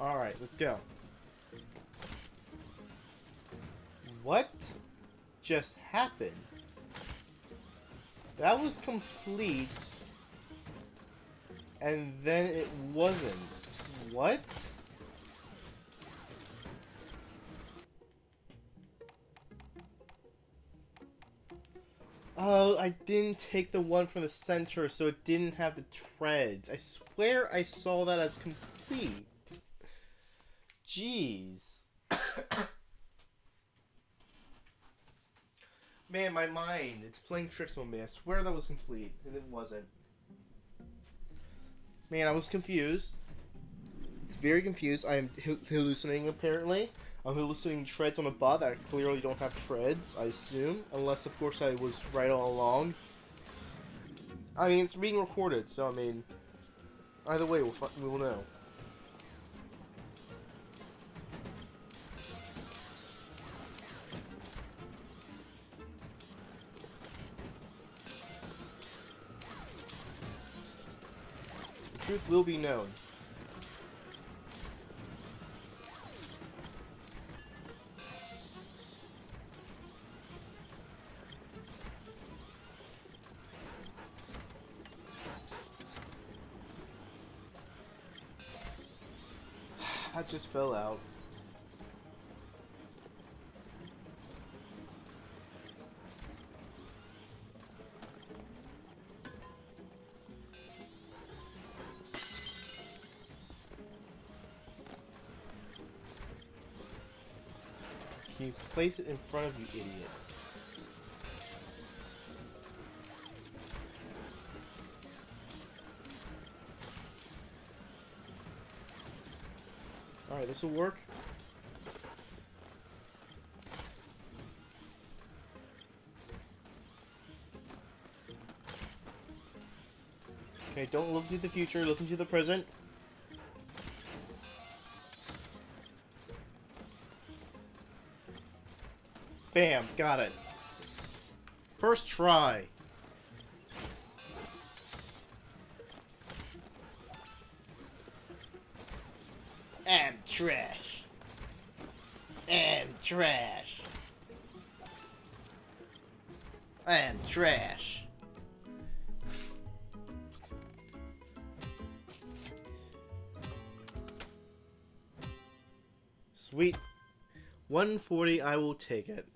Alright, let's go. What just happened? That was complete, and then it wasn't. What? Oh, I didn't take the one from the center, so it didn't have the treads. I swear I saw that as complete. Jeez. Man, my mind, it's playing tricks on me. I swear that was complete, and it wasn't. Man, I was confused. It's very confused. I am hallucinating, apparently. I'm hallucinating treads on a bot that clearly don't have treads, I assume. Unless, of course, I was right all along. I mean, it's being recorded, so, I mean... Either way, we'll know. The truth will be known. That just fell out. Can you place it in front of you, idiot? Alright, this will work. Okay, don't look to the future, look into the present. Bam, got it. First try. Trash. I'm trash. I'm trash. Sweet. 140, I will take it.